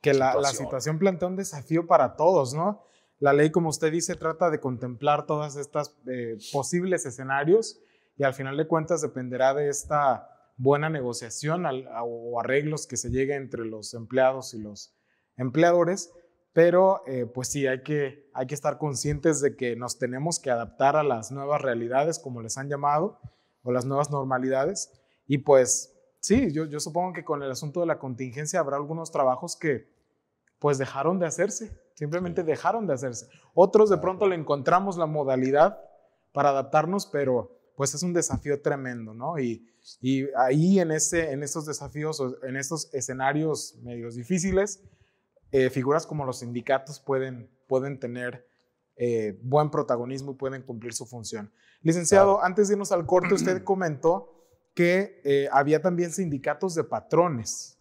que la situación plantea un desafío para todos, ¿no? La ley, como usted dice, trata de contemplar todas estas posibles escenarios y al final de cuentas dependerá de esta buena negociación o arreglos que se llegue entre los empleados y los empleadores, pero pues sí, hay que estar conscientes de que nos tenemos que adaptar a las nuevas realidades, como les han llamado, o las nuevas normalidades, y pues sí, yo supongo que con el asunto de la contingencia habrá algunos trabajos que pues dejaron de hacerse, simplemente dejaron de hacerse. Otros de pronto le encontramos la modalidad para adaptarnos, pero pues es un desafío tremendo, ¿no? Y ahí en esos desafíos, en estos escenarios medios difíciles, figuras como los sindicatos pueden tener buen protagonismo y pueden cumplir su función. Licenciado, claro, antes de irnos al corte, usted comentó que había también sindicatos de patrones.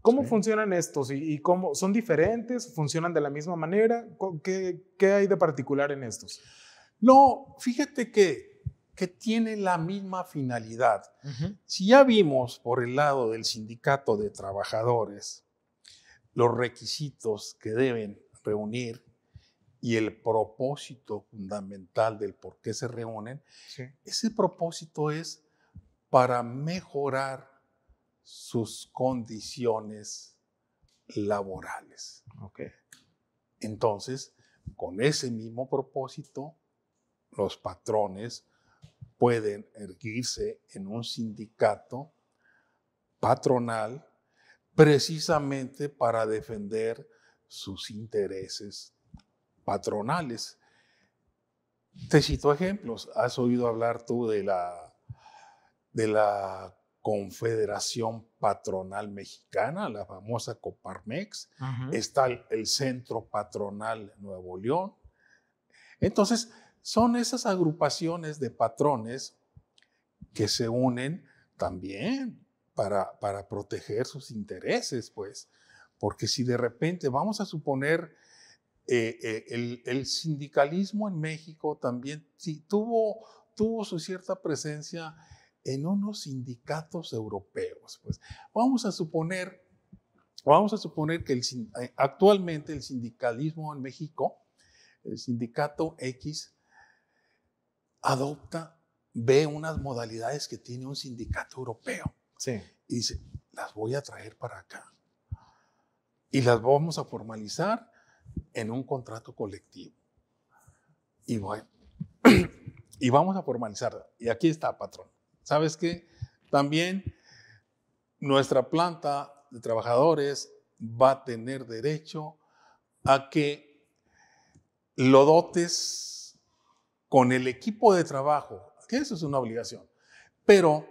¿Cómo funcionan estos y cómo son diferentes? ¿Funcionan de la misma manera? ¿Qué hay de particular en estos? No, fíjate que tienen la misma finalidad. Si ya vimos por el lado del sindicato de trabajadores los requisitos que deben reunir y el propósito fundamental del por qué se reúnen, ese propósito es para mejorar sus condiciones laborales. Entonces, con ese mismo propósito, los patrones pueden erguirse en un sindicato patronal precisamente para defender sus intereses patronales. Te cito ejemplos. ¿Has oído hablar tú de la Confederación Patronal Mexicana, la famosa Coparmex? Está el Centro Patronal Nuevo León. Entonces, son esas agrupaciones de patrones que se unen también para proteger sus intereses, pues. Porque si de repente, vamos a suponer, el sindicalismo en México también tuvo su cierta presencia en unos sindicatos europeos, pues. Vamos a suponer que actualmente el sindicalismo en México, el sindicato X, ve unas modalidades que tiene un sindicato europeo. Y dice, las voy a traer para acá. Y las vamos a formalizar en un contrato colectivo. Y bueno, y vamos a formalizarla. Y aquí está, patrón. ¿Sabes qué? También nuestra planta de trabajadores va a tener derecho a que lo dotes con el equipo de trabajo, que eso es una obligación, pero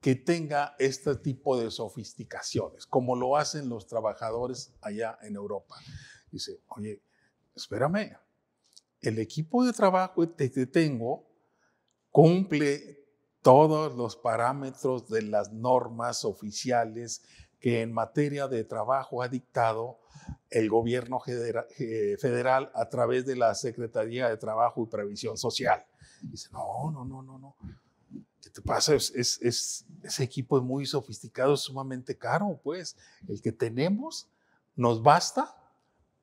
que tenga este tipo de sofisticaciones, como lo hacen los trabajadores allá en Europa. Dice, oye, espérame, el equipo de trabajo que tengo cumple todos los parámetros de las normas oficiales que en materia de trabajo ha dictado el gobierno federal a través de la Secretaría de Trabajo y Previsión Social. Dice, no. ¿Qué te pasa? Ese equipo es muy sofisticado, es sumamente caro, pues. El que tenemos nos basta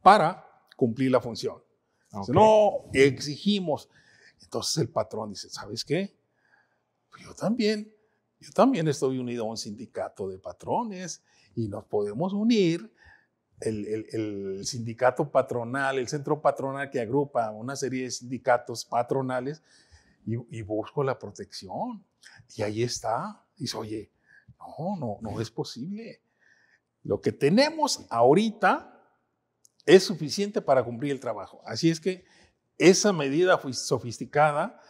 para cumplir la función. Dice, no, exigimos. Entonces el patrón dice, ¿sabes qué? Pues yo también estoy unido a un sindicato de patrones y nos podemos unir. El sindicato patronal, el centro patronal que agrupa una serie de sindicatos patronales y busco la protección. Y ahí está. Dice, oye, no es posible. Lo que tenemos ahorita es suficiente para cumplir el trabajo. Así es que esa medida sofisticada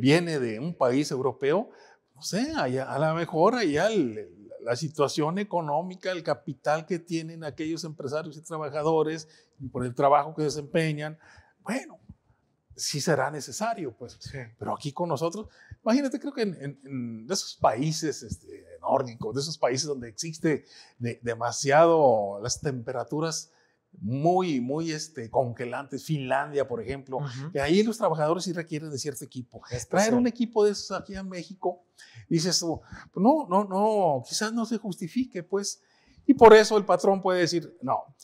viene de un país europeo. No sé, allá, a lo mejor allá la situación económica, el capital que tienen aquellos empresarios y trabajadores y por el trabajo que desempeñan, bueno, sí será necesario, pues. Pero aquí con nosotros, imagínate, creo que en esos países nórdicos, de esos países donde existe demasiado las temperaturas muy congelantes, Finlandia, por ejemplo, que ahí los trabajadores sí requieren de cierto equipo. Traer un equipo de esos aquí a México, dices, no, quizás no se justifique, pues. Y por eso el patrón puede decir, no.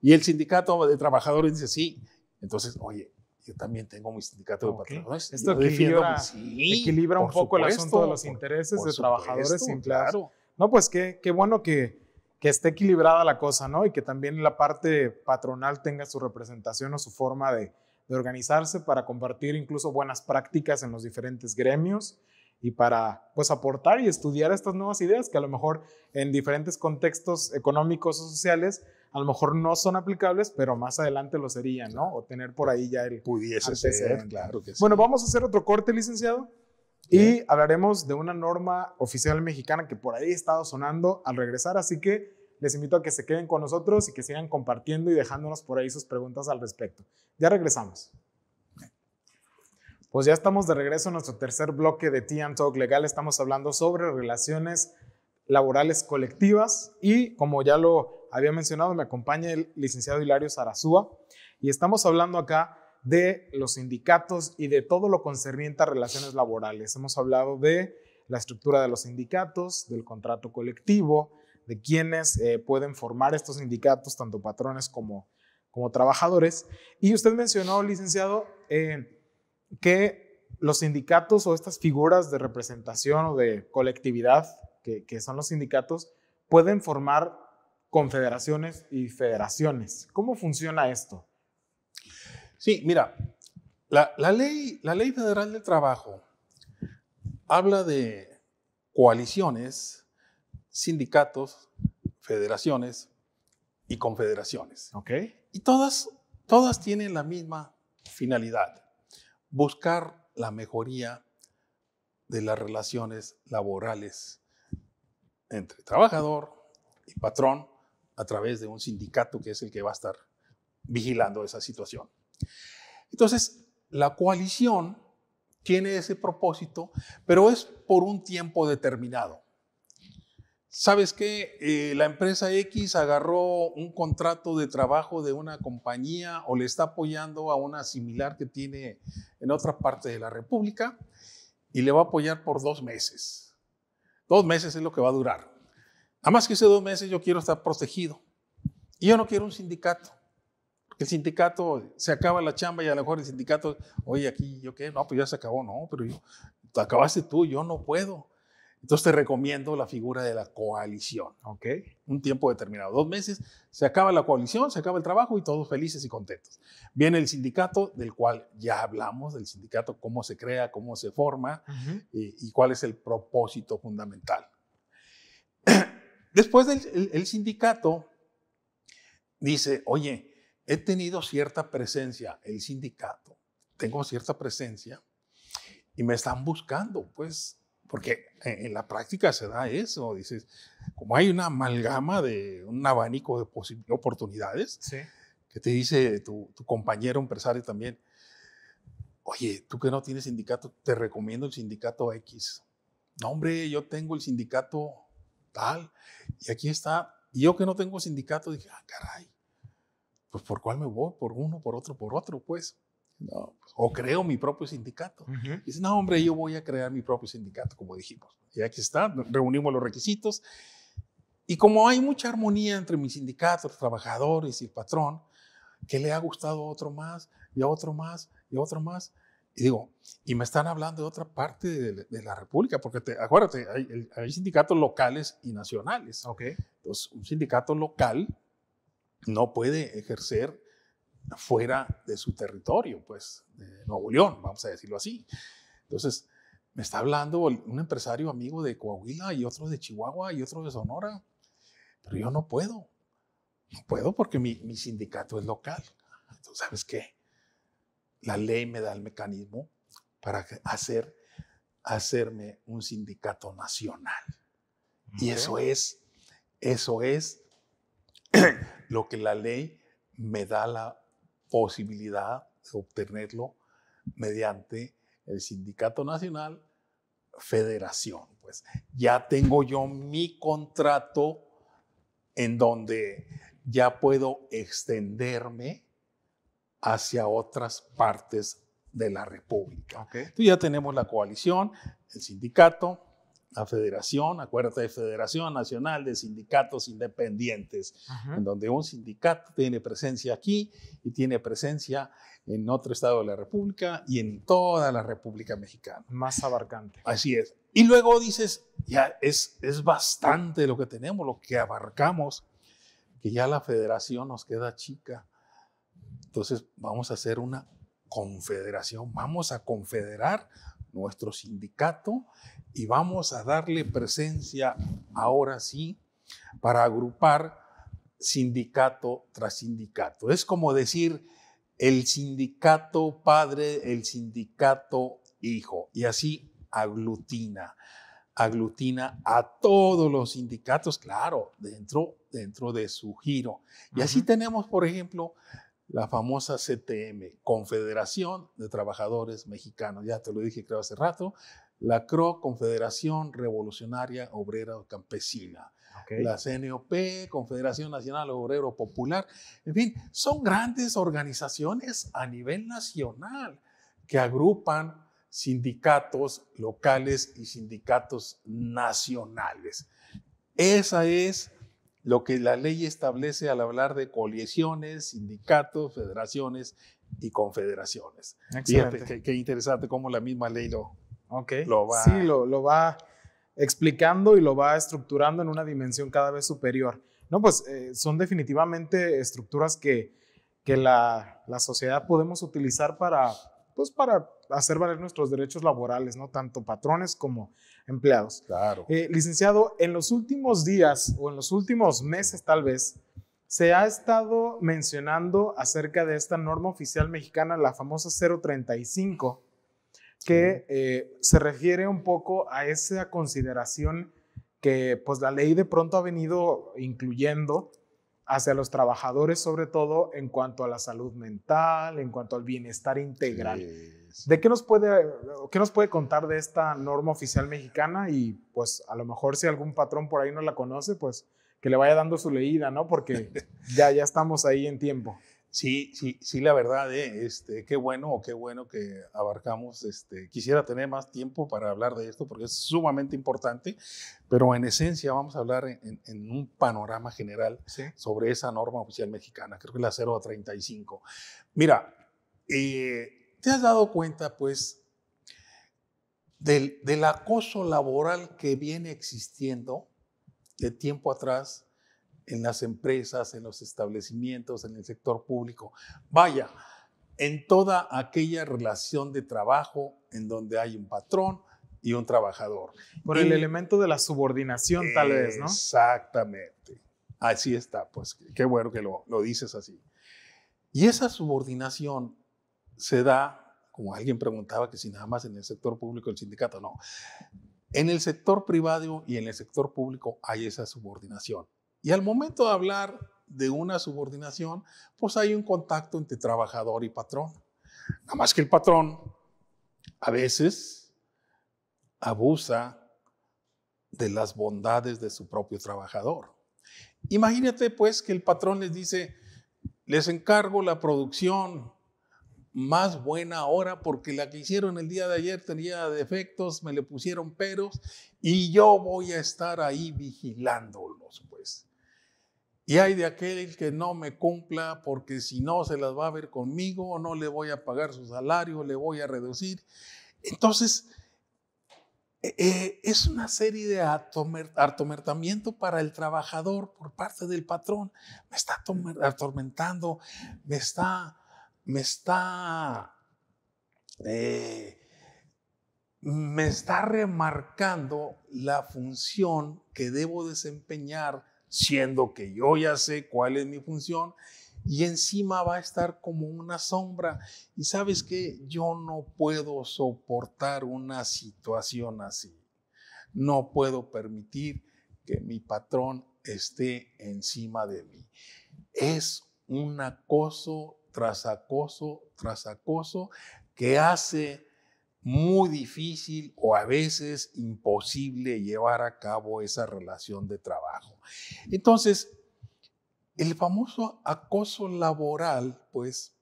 Y el sindicato de trabajadores dice, sí. Entonces, oye, yo también tengo mi sindicato de patrones. Esto equilibra un poco el asunto de los intereses de trabajadores. Claro. No, pues qué bueno que esté equilibrada la cosa, ¿no? Y que también la parte patronal tenga su representación o su forma de organizarse para compartir incluso buenas prácticas en los diferentes gremios y para, pues, aportar y estudiar estas nuevas ideas que a lo mejor en diferentes contextos económicos o sociales a lo mejor no son aplicables, pero más adelante lo serían, ¿no? O tener por ahí ya el... Pudiese ser, claro que sí. Bueno, vamos a hacer otro corte, licenciado. Y hablaremos de una norma oficial mexicana que por ahí ha estado sonando al regresar, así que les invito a que se queden con nosotros y que sigan compartiendo y dejándonos por ahí sus preguntas al respecto. Ya regresamos. Pues ya estamos de regreso a nuestro tercer bloque de Tea and Talk Legal. Estamos hablando sobre relaciones laborales colectivas y, como ya lo había mencionado, me acompaña el licenciado Hilario Zarazua y estamos hablando acá de los sindicatos y de todo lo concerniente a relaciones laborales. Hemos hablado de la estructura de los sindicatos, del contrato colectivo, de quienes pueden formar estos sindicatos, tanto patrones como trabajadores. Y usted mencionó, licenciado, que los sindicatos o estas figuras de representación o de colectividad que son los sindicatos pueden formar confederaciones y federaciones. ¿Cómo funciona esto? Sí, mira, la Ley Federal del Trabajo habla de coaliciones, sindicatos, federaciones y confederaciones. Okay. Y todas tienen la misma finalidad: buscar la mejoría de las relaciones laborales entre trabajador y patrón a través de un sindicato que es el que va a estar vigilando esa situación. Entonces, la coalición tiene ese propósito, pero es por un tiempo determinado. ¿Sabes qué? La empresa X agarró un contrato de trabajo de una compañía o le está apoyando a una similar que tiene en otra parte de la República y le va a apoyar por 2 meses. 2 meses es lo que va a durar. Nada más que esos 2 meses yo quiero estar protegido. Y yo no quiero un sindicato. El sindicato se acaba la chamba y a lo mejor el sindicato, oye, aquí yo qué, no, pues ya se acabó, no, pero yo, te acabaste tú, yo no puedo. Entonces te recomiendo la figura de la coalición, ¿ok? Un tiempo determinado, 2 meses, se acaba la coalición, se acaba el trabajo y todos felices y contentos. Viene el sindicato, del cual ya hablamos, del sindicato, cómo se crea, cómo se forma, uh-huh, y cuál es el propósito fundamental. Después el sindicato dice, oye, he tenido cierta presencia, el sindicato, tengo cierta presencia y me están buscando, pues, porque en la práctica se da eso, dices, como hay una amalgama de un abanico de oportunidades, sí, que te dice tu compañero empresario también, oye, tú que no tienes sindicato, te recomiendo el sindicato X. No, hombre, yo tengo el sindicato tal, y aquí está. Y yo que no tengo sindicato, dije, ah, caray, pues ¿por cuál me voy? ¿Por uno, por otro, pues? No, pues, o creo mi propio sindicato. Uh-huh. Dice, no, hombre, yo voy a crear mi propio sindicato, como dijimos. Y aquí está, reunimos los requisitos. Y como hay mucha armonía entre mi sindicato, los trabajadores y el patrón, que le ha gustado a otro más, y a otro más, y a otro más. Y digo, y me están hablando de otra parte de la República, porque acuérdate, hay sindicatos locales y nacionales. Okay. Entonces, un sindicato local no puede ejercer fuera de su territorio, pues, de Nuevo León, vamos a decirlo así. Entonces, me está hablando un empresario amigo de Coahuila y otro de Chihuahua y otro de Sonora, pero yo no puedo. No puedo porque mi sindicato es local. Entonces, ¿sabes qué? La ley me da el mecanismo para hacerme un sindicato nacional. Okay. Y eso es lo que la ley me da la posibilidad de obtenerlo mediante el sindicato nacional federación. Pues ya tengo yo mi contrato en donde ya puedo extenderme hacia otras partes de la República. Okay. Entonces ya tenemos la coalición, el sindicato, la federación, acuérdate de Federación Nacional de Sindicatos Independientes, uh-huh, en donde un sindicato tiene presencia aquí y tiene presencia en otro estado de la República y en toda la República Mexicana. Más abarcante. Así es. Y luego dices, ya es bastante lo que tenemos, lo que abarcamos, que ya la federación nos queda chica. Entonces vamos a hacer una confederación, vamos a confederar nuestro sindicato y vamos a darle presencia ahora sí para agrupar sindicato tras sindicato. Es como decir el sindicato padre, el sindicato hijo, y así aglutina. aglutina a todos los sindicatos, claro, dentro de su giro. Y así tenemos, por ejemplo, la famosa CTM, Confederación de Trabajadores Mexicanos, ya te lo dije creo hace rato, la CRO, Confederación Revolucionaria Obrera Campesina, la CNOP, Confederación Nacional Obrero Popular, en fin, son grandes organizaciones a nivel nacional que agrupan sindicatos locales y sindicatos nacionales. Esa es lo que la ley establece al hablar de coaliciones, sindicatos, federaciones y confederaciones. Excelente. Fíjate, qué interesante cómo la misma ley lo va explicando y lo va estructurando en una dimensión cada vez superior. No, pues son definitivamente estructuras que la sociedad podemos utilizar para hacer valer nuestros derechos laborales, ¿no? Tanto patrones como empleados. Claro. Licenciado, en los últimos días o en los últimos meses tal vez, se ha estado mencionando acerca de esta norma oficial mexicana, la famosa 035, que se refiere un poco a esa consideración que pues, la ley de pronto ha venido incluyendo hacia los trabajadores, sobre todo en cuanto a la salud mental, en cuanto al bienestar integral. Sí. ¿De qué nos puede contar de esta norma oficial mexicana? Y pues a lo mejor si algún patrón por ahí no la conoce, pues que le vaya dando su leída, ¿no? Porque ya estamos ahí en tiempo. Sí, la verdad, qué bueno que abarcamos. Quisiera tener más tiempo para hablar de esto porque es sumamente importante, pero en esencia vamos a hablar en un panorama general sobre esa norma oficial mexicana, creo que es la 035. Mira, ¿te has dado cuenta, pues, del acoso laboral que viene existiendo de tiempo atrás en las empresas, en los establecimientos, en el sector público? Vaya, en toda aquella relación de trabajo en donde hay un patrón y un trabajador. Por el elemento de la subordinación, tal vez, ¿no? Exactamente. Así está, pues qué bueno que lo dices así. Y esa subordinación se da, como alguien preguntaba, que si nada más en el sector público el sindicato, no. En el sector privado y en el sector público hay esa subordinación. Y al momento de hablar de una subordinación, pues hay un contacto entre trabajador y patrón. Nada más que el patrón a veces abusa de las bondades de su propio trabajador. Imagínate pues que el patrón les dice, les encargo la producción más buena ahora porque la que hicieron el día de ayer tenía defectos, me le pusieron peros y yo voy a estar ahí vigilándolos pues. Y hay de aquel que no me cumpla porque si no se las va a ver conmigo, no le voy a pagar su salario, le voy a reducir. Entonces, es una serie de atormentamiento para el trabajador por parte del patrón. Me está atormentando, me está remarcando la función que debo desempeñar, siendo que yo ya sé cuál es mi función, y encima va a estar como una sombra. Y sabes qué, yo no puedo soportar una situación así. No puedo permitir que mi patrón esté encima de mí. Es un acoso tras acoso, tras acoso, que hace muy difícil o a veces imposible llevar a cabo esa relación de trabajo. Entonces, el famoso acoso laboral, pues,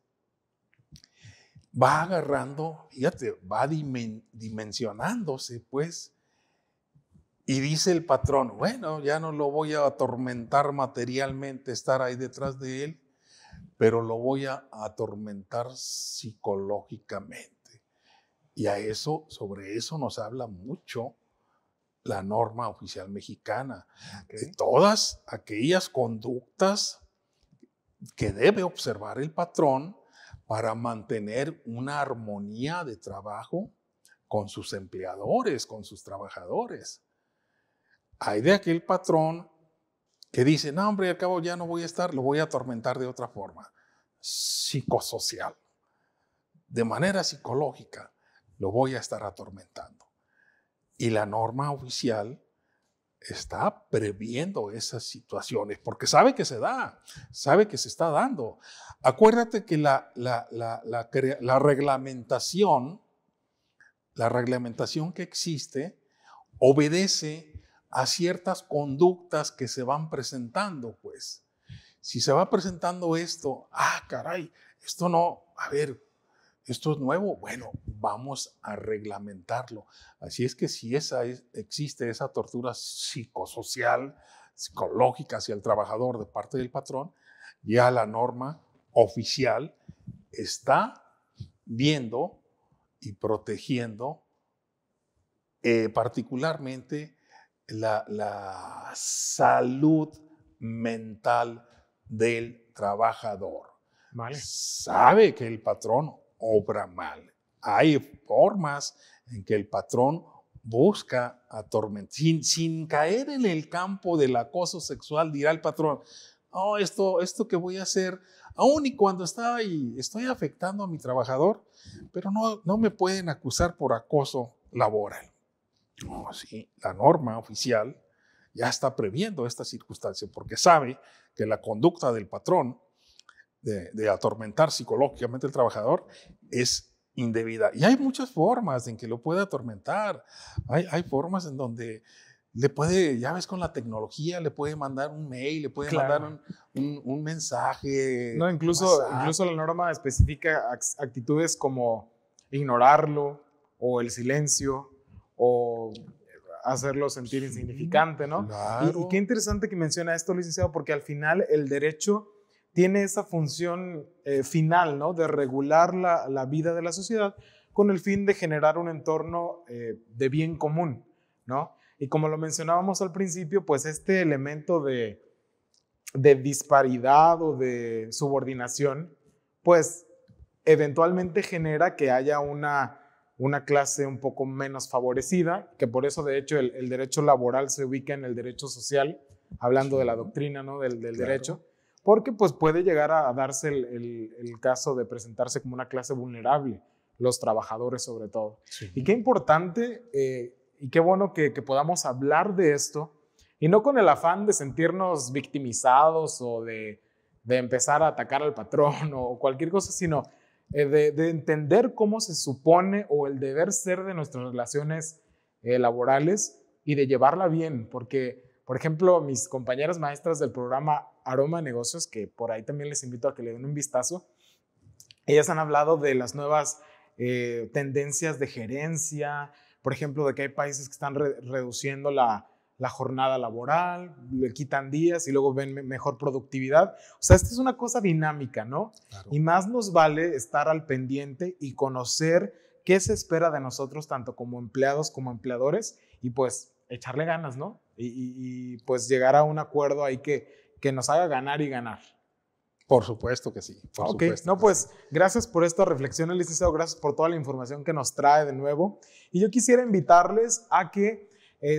va agarrando, fíjate, va dimensionándose, pues, y dice el patrón, bueno, ya no lo voy a atormentar materialmente, estar ahí detrás de él, pero lo voy a atormentar psicológicamente. Y a eso, sobre eso nos habla mucho la norma oficial mexicana. De todas aquellas conductas que debe observar el patrón para mantener una armonía de trabajo con sus empleadores, con sus trabajadores. Hay de aquel patrón que dice, no hombre, al cabo ya no voy a estar, lo voy a atormentar de otra forma, psicosocial, de manera psicológica, lo voy a estar atormentando. Y la norma oficial está previendo esas situaciones, porque sabe que se da, sabe que se está dando. Acuérdate que la reglamentación que existe obedece a ciertas conductas que se van presentando, pues. Si se va presentando esto, ah, caray, esto no, a ver, esto es nuevo, bueno, vamos a reglamentarlo. Así es que si existe esa tortura psicosocial, psicológica hacia el trabajador de parte del patrón, ya la norma oficial está viendo y protegiendo particularmente la salud mental del trabajador. Vale. Sabe que el patrón obra mal. Hay formas en que el patrón busca atormentar. Sin caer en el campo del acoso sexual, dirá el patrón, oh, esto que voy a hacer, aun y cuando estoy afectando a mi trabajador, pero no me pueden acusar por acoso laboral. No, sí, la norma oficial ya está previendo esta circunstancia porque sabe que la conducta del patrón de atormentar psicológicamente al trabajador es indebida. Y hay muchas formas en que lo puede atormentar. Hay formas en donde le puede, ya ves, con la tecnología, le puede mandar un mail, le puede mandar un mensaje. No, incluso la norma especifica actitudes como ignorarlo o el silencio o hacerlo sentir insignificante, ¿no? Claro. Y qué interesante que menciona esto, licenciado, porque al final el derecho tiene esa función final, ¿no? De regular la vida de la sociedad con el fin de generar un entorno de bien común, ¿no? Y como lo mencionábamos al principio, pues este elemento de disparidad o de subordinación, pues eventualmente genera que haya una clase un poco menos favorecida, que por eso de hecho el derecho laboral se ubica en el derecho social, hablando de la doctrina, ¿no? del claro. derecho, porque pues puede llegar a darse el caso de presentarse como una clase vulnerable, los trabajadores sobre todo. Sí. Y qué importante y qué bueno que podamos hablar de esto, y no con el afán de sentirnos victimizados o de empezar a atacar al patrón o cualquier cosa, sino de entender cómo se supone o el deber ser de nuestras relaciones laborales y de llevarla bien, porque, por ejemplo, mis compañeras maestras del programa Aroma de Negocios, que por ahí también les invito a que le den un vistazo, ellas han hablado de las nuevas tendencias de gerencia, por ejemplo, de que hay países que están reduciendo la jornada laboral, le quitan días y luego ven mejor productividad. O sea, esta es una cosa dinámica, ¿no? Claro. Y más nos vale estar al pendiente y conocer qué se espera de nosotros, tanto como empleados como empleadores, y pues echarle ganas, ¿no? Y pues llegar a un acuerdo ahí que nos haga ganar y ganar. Por supuesto que sí. Por ok, supuesto no, pues sí. Gracias por estas reflexiones, licenciado, gracias por toda la información que nos trae de nuevo. Y yo quisiera invitarles a que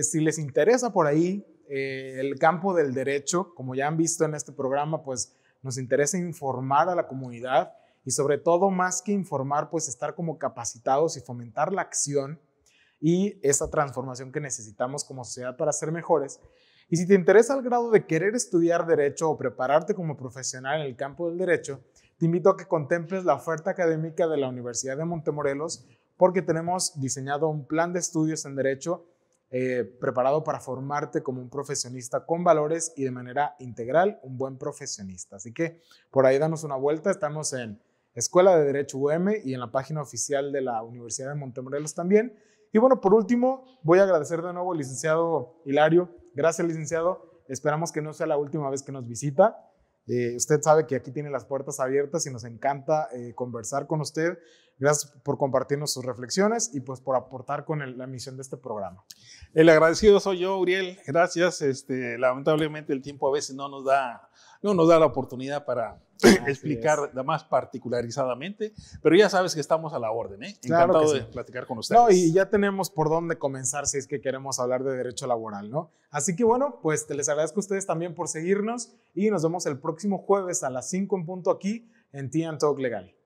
si les interesa por ahí el campo del derecho, como ya han visto en este programa, pues nos interesa informar a la comunidad y sobre todo, más que informar, pues estar como capacitados y fomentar la acción y esa transformación que necesitamos como sociedad para ser mejores. Y si te interesa al grado de querer estudiar derecho o prepararte como profesional en el campo del derecho, te invito a que contemples la oferta académica de la Universidad de Montemorelos, porque tenemos diseñado un plan de estudios en derecho preparado para formarte como un profesionista con valores y de manera integral, un buen profesionista. Así que por ahí danos una vuelta. Estamos en Escuela de Derecho UM y en la página oficial de la Universidad de Montemorelos también. Y bueno, por último, voy a agradecer de nuevo al licenciado Hilario. Gracias, licenciado. Esperamos que no sea la última vez que nos visita. Usted sabe que aquí tiene las puertas abiertas y nos encanta conversar con usted. Gracias por compartirnos sus reflexiones y pues por aportar con la misión de este programa. El agradecido soy yo, Uriel. Gracias. Lamentablemente el tiempo a veces no nos da la oportunidad para explicar más particularizadamente, pero ya sabes que estamos a la orden, ¿eh? Encantado claro que sí. De platicar con ustedes. No, y ya tenemos por dónde comenzar si es que queremos hablar de derecho laboral, ¿no? Así que bueno, pues les agradezco a ustedes también por seguirnos y nos vemos el próximo jueves a las 5 en punto aquí en Tea and Talk Legal.